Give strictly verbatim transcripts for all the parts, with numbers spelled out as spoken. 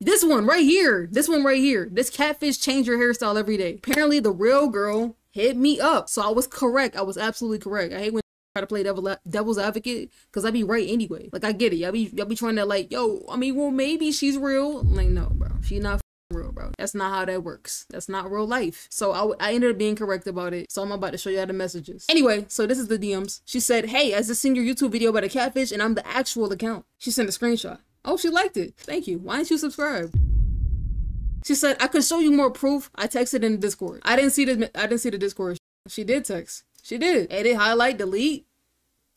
This one right here. This one right here. This catfish change your hairstyle every day. Apparently the real girl hit me up. So I was correct. I was absolutely correct. I hate when I try to play devil devil's advocate because I be right anyway. Like I get it. Y'all be, y'all be trying to like, yo, I mean, well, maybe she's real. I'm like, no, bro. She not real, bro. That's not how that works. That's not real life. So I, I ended up being correct about it. So I'm about to show you how the messages. Anyway, so this is the D Ms. She said, hey, I just seen your YouTube video about a catfish and I'm the actual account. She sent a screenshot. Oh, she liked it. Thank you. Why didn't you subscribe? She said, I could show you more proof. I texted in the Discord. I didn't see the I didn't see the Discord. She did text. She did. Edit, highlight, delete.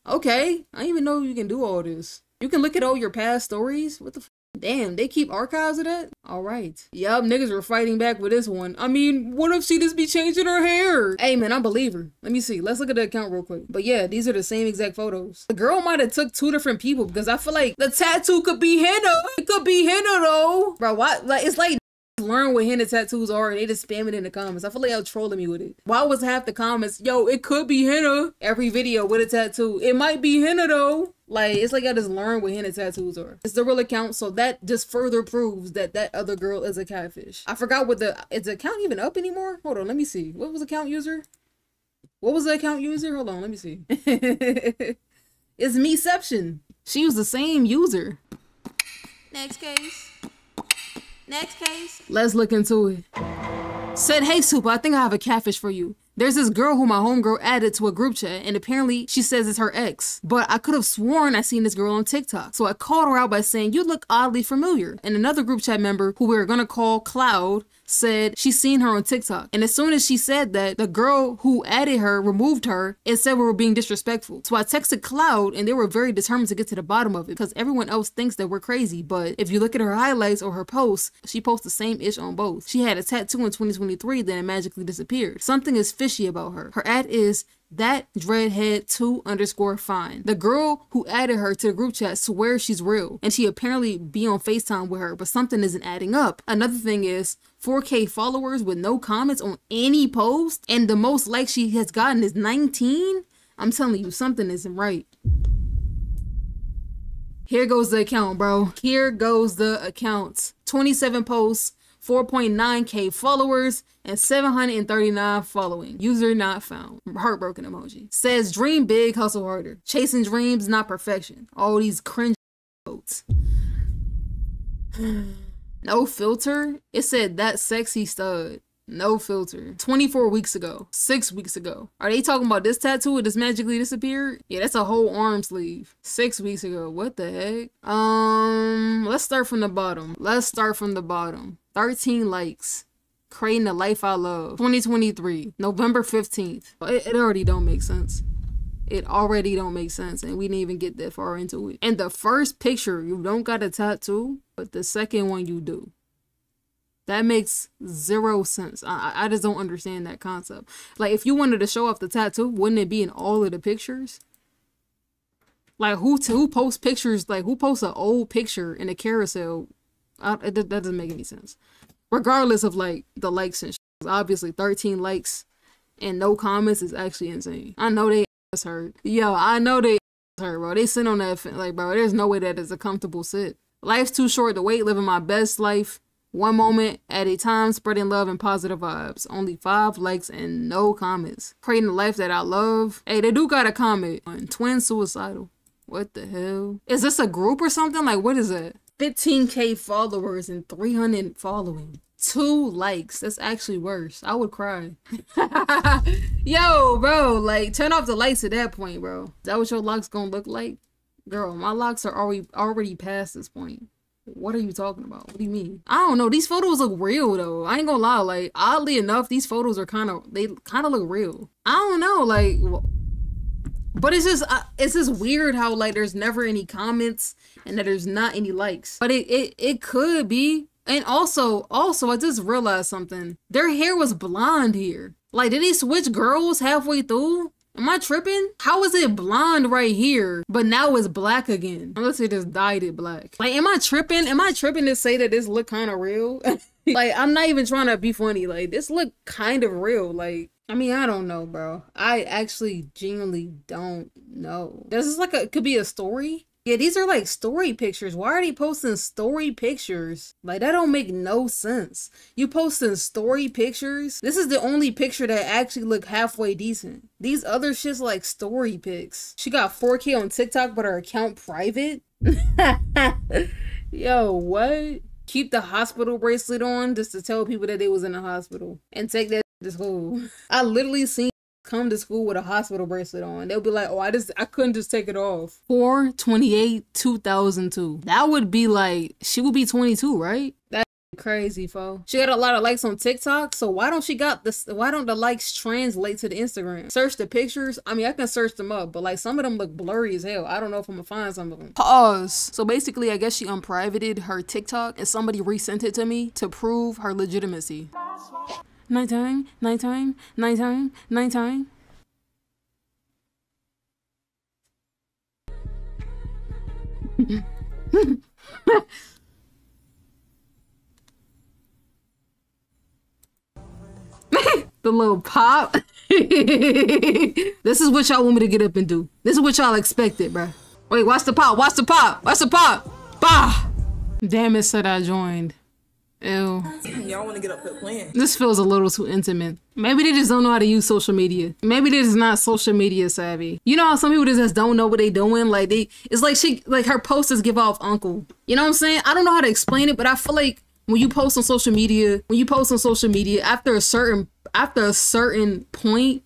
Okay. I didn't even know you can do all this. You can look at all your past stories. What the f? Damn, they keep archives of that? All right. Yup, niggas were fighting back with this one. I mean, what if she just be changing her hair? Hey, man, I believe her. Let me see. Let's look at the account real quick. But yeah, these are the same exact photos. The girl might have took two different people because I feel like the tattoo could be henna. It could be henna, though. Bro, why? Like, it's like learn what henna tattoos are and they just spam it in the comments. I feel like y'all trolling me with it. Why was half the comments, yo, it could be henna. Every video with a tattoo. It might be henna, though. Like, it's like I just learned what henna tattoos are. It's the real account, so that just further proves that that other girl is a catfish. I forgot what the... Is the account even up anymore? Hold on, let me see. What was the account user? What was the account user? Hold on, let me see. It's Meception. She was the same user. Next case. Next case. Let's look into it. Said, hey, Super, I think I have a catfish for you. There's this girl who my homegirl added to a group chat, and apparently she says it's her ex. But I could have sworn I seen this girl on TikTok. So I called her out by saying, you look oddly familiar. And another group chat member, who we were gonna call Cloud, said she's seen her on TikTok. And as soon as she said that, the girl who added her removed her and said we were being disrespectful. So I texted Cloud, and they were very determined to get to the bottom of it because everyone else thinks that we're crazy. But if you look at her highlights or her posts, she posts the same ish on both. She had a tattoo in twenty twenty-three, then it magically disappeared. Something is fishy about her. Her ad is that dreadhead two underscore fine. The girl who added her to the group chat swears she's real and she apparently be on FaceTime with her, but something isn't adding up. Another thing is four K followers with no comments on any post, and the most like she has gotten is nineteen. I'm telling you, something isn't right. Here goes the account, bro. Here goes the account. twenty-seven posts, four point nine K followers, and seven hundred thirty-nine following. User not found. Heartbroken emoji. Says, dream big, hustle harder. Chasing dreams, not perfection. All these cringe quotes. No filter. It said, that sexy stud. No filter. twenty-four weeks ago. Six weeks ago. Are they talking about this tattoo? It just magically disappeared? Yeah, that's a whole arm sleeve. Six weeks ago. What the heck? Um, let's start from the bottom. Let's start from the bottom. thirteen likes. Creating the life I love. twenty twenty-three. November fifteenth. It, it already don't make sense. It already don't make sense. And we didn't even get that far into it. And the first picture, you don't got a tattoo. But the second one, you do. That makes zero sense. I, I just don't understand that concept. Like, if you wanted to show off the tattoo, wouldn't it be in all of the pictures? Like, who, who posts pictures? Like, who posts an old picture in a carousel? I, it, that doesn't make any sense. Regardless of, like, the likes and sh obviously, thirteen likes and no comments is actually insane. I know they ass hurt. Yo, I know they ass hurt, bro. They sit on that, like, bro, there's no way that is a comfortable sit. Life's too short to wait, living my best life. One moment at a time, spreading love and positive vibes. Only five likes and no comments. Creating the life that I love. Hey, they do got a comment on twin suicidal. What the hell? Is this a group or something? Like, what is that? fifteen K followers and three hundred following. Two likes. That's actually worse. I would cry. Yo, bro. Like, turn off the lights at that point, bro. Is that what your locks gonna look like? Girl, my locks are already, already past this point. What are you talking about? What do you mean? I don't know. These photos look real, though. I ain't gonna lie. Like, oddly enough, these photos are kind of, they kind of look real. I don't know. Like, well, but it's just, uh, it's just weird how, like, there's never any comments and that there's not any likes. But it, it, it could be. And also, also, I just realized something. Their hair was blonde here. Like, did they switch girls halfway through? Am I tripping? How is it blonde right here, but now it's black again? Unless they just dyed it black. Like, am I tripping? Am I tripping to say that this look kind of real? Like, I'm not even trying to be funny. Like, this look kind of real. Like, I mean, I don't know, bro. I actually genuinely don't know. This is like a, it could be a story. Yeah, these are like story pictures. Why are they posting story pictures? Like, that don't make no sense. You posting story pictures? This is the only picture that actually look halfway decent. These other shit's like story pics. She got four K on TikTok, but her account private? Yo, what? Keep the hospital bracelet on just to tell people that they was in the hospital. And take that to school. I literally seen come to school with a hospital bracelet on. They'll be like, oh, I just, I couldn't just take it off. four twenty-eight two thousand two. That would be like, she would be twenty-two, right? That's crazy, fo. She got a lot of likes on TikTok, so why don't she got this, why don't the likes translate to the Instagram? Search the pictures. I mean, I can search them up, but like some of them look blurry as hell. I don't know if I'm gonna find some of them. Pause. So basically, I guess she unprivated her TikTok and somebody resent it to me to prove her legitimacy. Nighttime, nighttime, nighttime, nighttime. The little pop. This is what y'all want me to get up and do. This is what y'all expected, bruh. Wait, watch the pop, watch the pop, watch the pop. Bah! Damn it, said I joined. Ew. Y'all want to get up to plan. This feels a little too intimate. Maybe they just don't know how to use social media. Maybe they're just not social media savvy. You know how some people just don't know what they doing? Like they, it's like she, like her posters give off uncle. You know what I'm saying? I don't know how to explain it, but I feel like when you post on social media, when you post on social media, after a certain, after a certain point,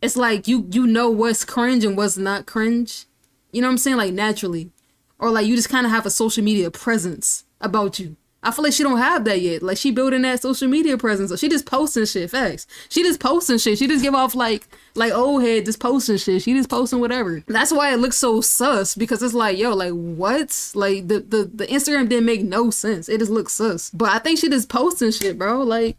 it's like you, you know what's cringe and what's not cringe. You know what I'm saying? Like naturally, or like you just kind of have a social media presence about you. I feel like she don't have that yet. Like she building that social media presence. So she just posting shit. Facts. She just posting shit. She just give off like like old head just posting shit. She just posting whatever. That's why it looks so sus, because it's like, yo, like what? Like the the, the Instagram didn't make no sense. It just looks sus. But I think she just posting shit, bro. Like,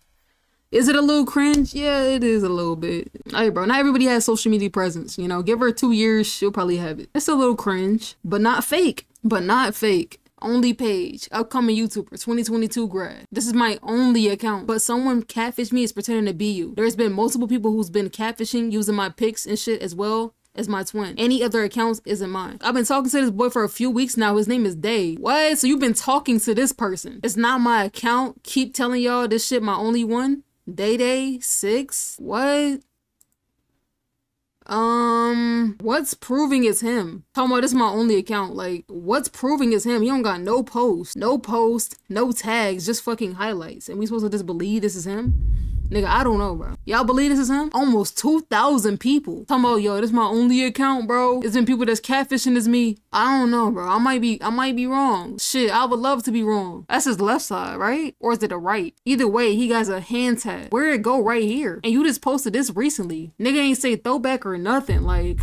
is it a little cringe? Yeah, it is a little bit. Hey, bro, not everybody has social media presence. You know, give her two years, she'll probably have it. It's a little cringe, but not fake. But not fake. Only page, upcoming YouTuber, twenty twenty-two grad. This is my only account, but someone catfished me. Is pretending to be you. There's been multiple people who's been catfishing, using my pics and shit as well as my twin. Any other accounts isn't mine. I've been talking to this boy for a few weeks now. His name is Dave. What? So you've been talking to this person? It's not my account. Keep telling y'all this shit my only one. Day Day six. What? Um, what's proving is him? Talking about this is my only account. Like, what's proving is him? He don't got no post, no post, no tags, just fucking highlights. And we supposed to just believe this is him? Nigga, I don't know, bro. Y'all believe this is him? Almost two thousand people. Talking about, yo, this is my only account, bro. It's been people that's catfishing as me. I don't know, bro. I might be, I might be wrong. Shit, I would love to be wrong. That's his left side, right? Or is it the right? Either way, he got a hand tag. Where'd it go right here? And you just posted this recently. Nigga ain't say throwback or nothing. Like,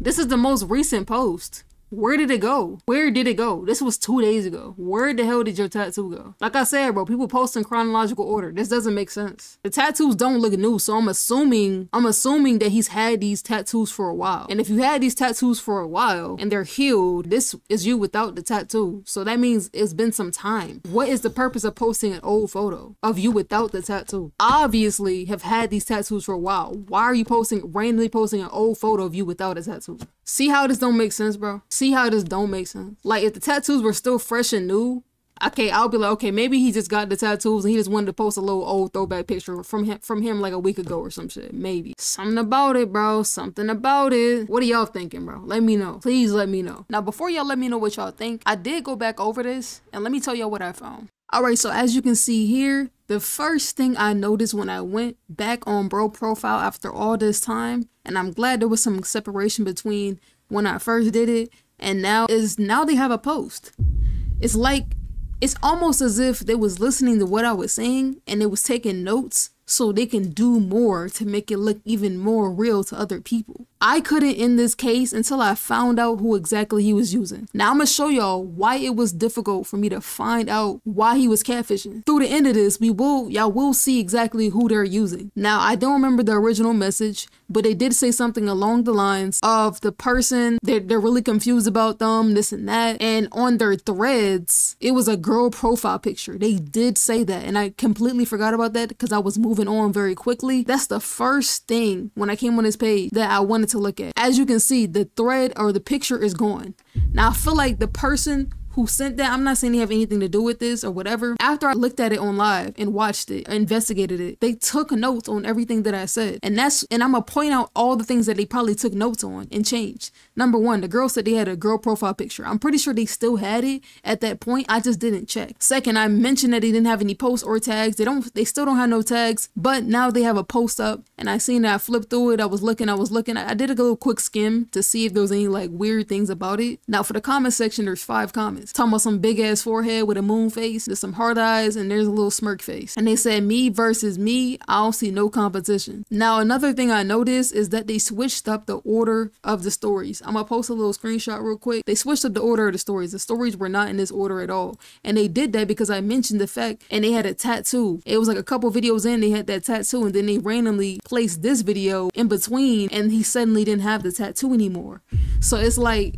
this is the most recent post. Where did it go? Where did it go? This was two days ago. Where the hell did your tattoo go? Like I said, bro, people post in chronological order. This doesn't make sense. The tattoos don't look new, so I'm assuming, I'm assuming that he's had these tattoos for a while. And if you had these tattoos for a while and they're healed, this is you without the tattoo. So that means it's been some time. What is the purpose of posting an old photo of you without the tattoo? Obviously have had these tattoos for a while. Why are you posting, randomly posting an old photo of you without a tattoo? See how this don't make sense, bro? See how this don't make sense? Like, if the tattoos were still fresh and new, okay, I'll be like, okay, maybe he just got the tattoos and he just wanted to post a little old throwback picture from him, from him like a week ago or some shit, maybe. Something about it, bro. Something about it. What are y'all thinking, bro? Let me know. Please let me know. Now, before y'all let me know what y'all think, I did go back over this and let me tell y'all what I found. All right, so as you can see here, the first thing I noticed when I went back on bro profile after all this time, and I'm glad there was some separation between when I first did it and now, is now they have a post. It's like, it's almost as if they was listening to what I was saying and they was taking notes so they can do more to make it look even more real to other people. I couldn't in this case until I found out who exactly he was using. Now I'm gonna show y'all why it was difficult for me to find out why he was catfishing. Through the end of this, we will, y'all will see exactly who they're using. Now I don't remember the original message, but they did say something along the lines of the person, they're, they're really confused about them, this and that. And on their threads, it was a girl profile picture. They did say that. And I completely forgot about that because I was moving on very quickly. That's the first thing when I came on this page that I wanted to look at. As you can see, the thread or the picture is gone. Now I feel like the person who sent that, I'm not saying they have anything to do with this or whatever. After I looked at it on live and watched it, investigated it, they took notes on everything that I said. And that's, and I'm gonna point out all the things that they probably took notes on and changed. Number one, the girl said they had a girl profile picture. I'm pretty sure they still had it at that point. I just didn't check. Second, I mentioned that they didn't have any posts or tags. They don't, they still don't have no tags, but now they have a post up, and I seen that. I flipped through it. I was looking, I was looking. I did a little quick skim to see if there was any like weird things about it. Now for the comment section, there's five comments. Talking about some big ass forehead with a moon face, there's some hard eyes, and there's a little smirk face. And they said, me versus me, I don't see no competition. Now another thing I noticed is that they switched up the order of the stories. I'm gonna post a little screenshot real quick. They switched up the order of the stories. The stories were not in this order at all, and they did that because I mentioned the fact, and they had a tattoo. It was like a couple videos in, they had that tattoo, and then they randomly placed this video in between, and he suddenly didn't have the tattoo anymore. So it's like,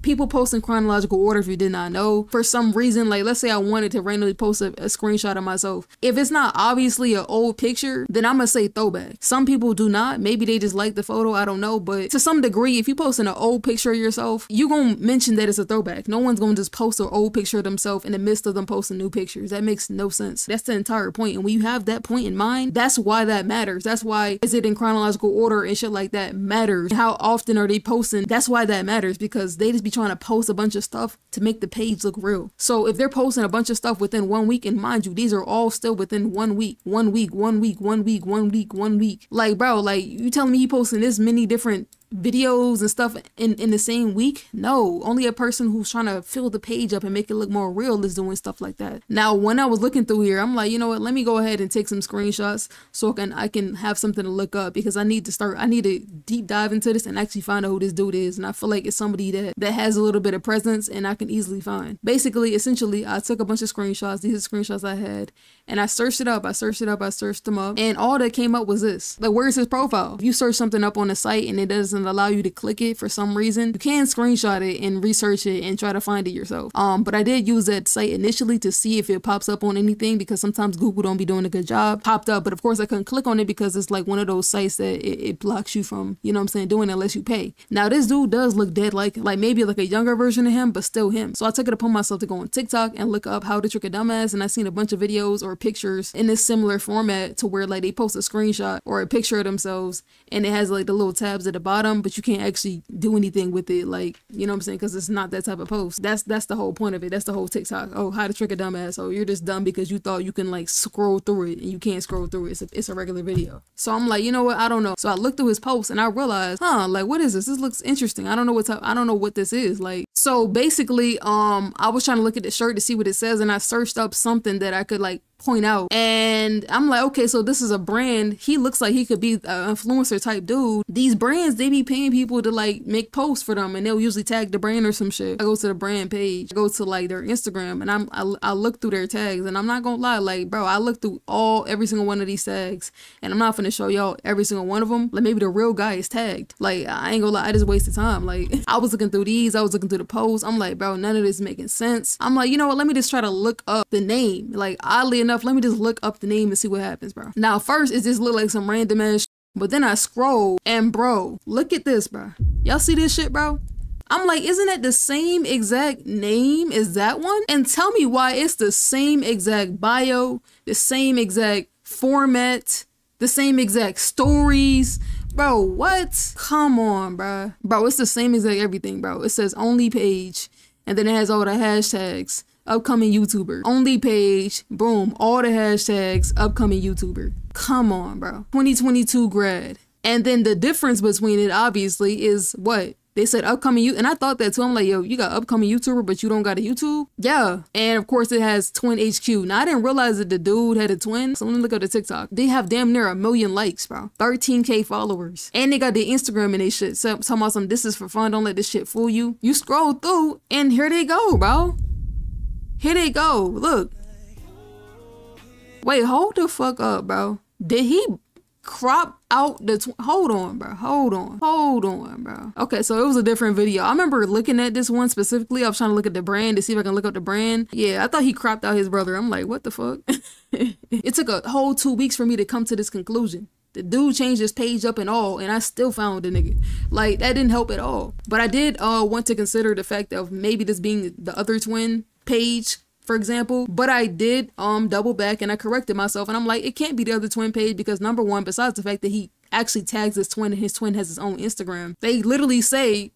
people post in chronological order if you did not know. For some reason, like let's say I wanted to randomly post a, a screenshot of myself. If it's not obviously an old picture, then I'm gonna say throwback. Some people do not. Maybe they just like the photo, I don't know. But to some degree, if you post an old picture of yourself, you're gonna mention that it's a throwback. No one's gonna just post an old picture of themselves in the midst of them posting new pictures. That makes no sense. That's the entire point. And when you have that point in mind, that's why that matters. That's why is it in chronological order and shit like that matters. How often are they posting? That's why that matters, because they just be trying to post a bunch of stuff to make the page look real. So if they're posting a bunch of stuff within one week, and mind you, these are all still within one week, one week, one week, one week, one week, one week. Like, bro, like you telling me you posting this many different videos and stuff in in the same week? No, only a person who's trying to fill the page up and make it look more real is doing stuff like that. Now when I was looking through here, I'm like, you know what, let me go ahead and take some screenshots so I can I can have something to look up, because I need to start I need to deep dive into this and actually find out who this dude is. And I feel like it's somebody that that has a little bit of presence and I can easily find. Basically, essentially, I took a bunch of screenshots. These are screenshots I had, and I searched it up. I searched it up I searched them up, and all that came up was this. Like, where's his profile? If you search something up on the site and it doesn't allow you to click it for some reason, you can screenshot it and research it and try to find it yourself. Um but I did use that site initially to see if it pops up on anything, because sometimes Google don't be doing a good job. Popped up, but of course I couldn't click on it because it's like one of those sites that it, it blocks you from, you know what I'm saying, doing it unless you pay. Now this dude does look dead like like maybe like a younger version of him, but still him. So I took it upon myself to go on TikTok and look up how to trick a dumbass, and I seen a bunch of videos or pictures in this similar format to where like they post a screenshot or a picture of themselves, and it has like the little tabs at the bottom, but you can't actually do anything with it, like, you know what I'm saying, because it's not that type of post. That's that's the whole point of it. That's the whole TikTok. Oh, how to trick a dumbass. Oh, you're just dumb because you thought you can like scroll through it, and you can't scroll through it. It's a, it's a regular video. So I'm like, you know what, I don't know. So I looked through his posts and I realized, huh, like, what is this? This looks interesting. I don't know what type, I don't know what this is like. So basically, um I was trying to look at the shirt to see what it says, and I searched up something that I could like point out, and I'm like, okay, so this is a brand. He looks like he could be an influencer type dude. These brands, they be paying people to like make posts for them, and they'll usually tag the brand or some shit. I go to the brand page, I go to like their Instagram, and I'm I, I look through their tags, and I'm not gonna lie, like, bro, I look through all every single one of these tags, and I'm not finna show y'all every single one of them. Like, maybe the real guy is tagged. Like, I ain't gonna lie, I just wasted time. Like, I was looking through these, I was looking through the posts. I'm like, bro, none of this is making sense. I'm like, you know what? Let me just try to look up the name. Like, oddly enough. Enough, let me just look up the name and see what happens, bro. Now first it just look like some random ass sh but then I scroll, and bro, look at this, bro. Y'all see this shit, bro? I'm like, isn't that the same exact name as that one? And tell me why it's the same exact bio, the same exact format, the same exact stories. Bro, what? Come on, bro. Bro, it's the same exact everything, bro. It says only page, and then it has all the hashtags. Upcoming YouTuber. Only page. Boom. All the hashtags. Upcoming YouTuber. Come on, bro. twenty twenty-two grad. And then the difference between it, obviously, is what? They said upcoming you, and I thought that too. I'm like, yo, you got upcoming YouTuber, but you don't got a YouTube? Yeah. And of course it has Twin H Q. Now I didn't realize that the dude had a twin. So let me look up the TikTok. They have damn near a million likes, bro. thirteen K followers. And they got their Instagram and they shit. So I'm talking about some, this is for fun. Don't let this shit fool you. You scroll through and here they go, bro. Here they go. Look. Wait, hold the fuck up, bro. Did he crop out the tw hold on, bro. Hold on. Hold on, bro. Okay, so it was a different video. I remember looking at this one specifically. I was trying to look at the brand to see if I can look up the brand. Yeah, I thought he cropped out his brother. I'm like, what the fuck? It took a whole two weeks for me to come to this conclusion. The dude changed his page up and all, and I still found the nigga. Like, that didn't help at all. But I did uh want to consider the fact of maybe this being the other twin page, for example. But I did um double back and I corrected myself, and I'm like, it can't be the other twin page because, number one, besides the fact that he actually tags his twin and his twin has his own Instagram, they literally say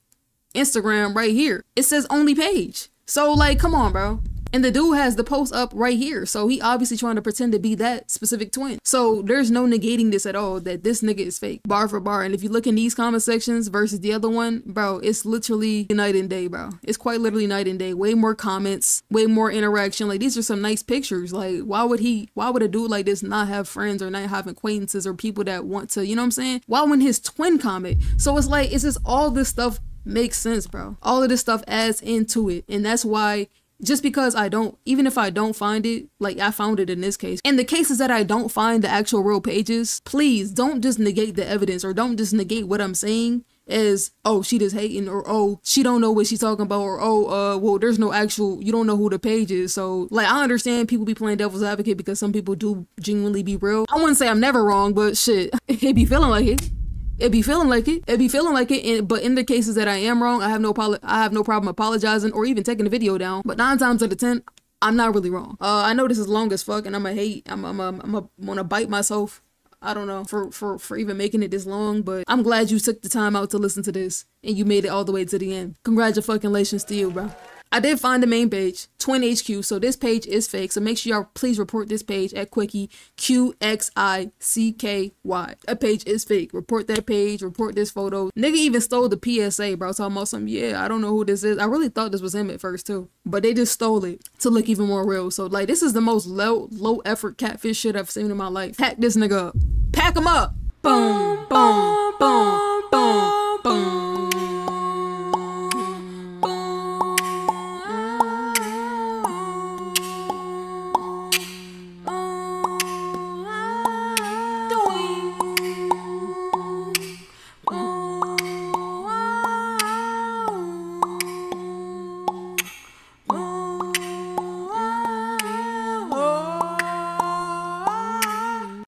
Instagram right here. It says only page. So like, come on, bro. And the dude has the post up right here. So he obviously trying to pretend to be that specific twin. So there's no negating this at all, that this nigga is fake, bar for bar. And if you look in these comment sections versus the other one, bro, it's literally night and day, bro. It's quite literally night and day. Way more comments, way more interaction. Like, these are some nice pictures. Like, why would he, why would a dude like this not have friends or not have acquaintances or people that want to, you know what I'm saying? Why wouldn't his twin comment? So it's like, it's just all this stuff makes sense, bro. All of this stuff adds into it. And that's why, just because I don't, even if I don't find it, like I found it in this case, in the cases that I don't find the actual real pages, please don't just negate the evidence, or don't just negate what I'm saying as, oh, she just hating, or oh, she don't know what she's talking about, or oh, uh, well, there's no actual, you don't know who the page is. So like, I understand people be playing devil's advocate because some people do genuinely be real. I wouldn't say I'm never wrong, but shit, it be feeling like it. It be feeling like it. It be feeling like it. And, but in the cases that I am wrong, I have no I have no problem apologizing or even taking the video down. But nine times out of ten, I'm not really wrong. Uh, I know this is long as fuck, and I'm a hate. I'm I'm I'm, I'm, a, I'm gonna bite myself. I don't know for for for even making it this long. But I'm glad you took the time out to listen to this and you made it all the way to the end. Congratulations to you, bro. I did find the main page, Twin H Q, so this page is fake, so make sure y'all please report this page at Quickie, Q X I C K Y. That page is fake. Report that page, report this photo. Nigga even stole the P S A, bro, talking about some, yeah, I don't know who this is. I really thought this was him at first, too, but they just stole it to look even more real. So, like, this is the most low, low-effort catfish shit I've seen in my life. Pack this nigga up. Pack him up. Boom, boom, boom.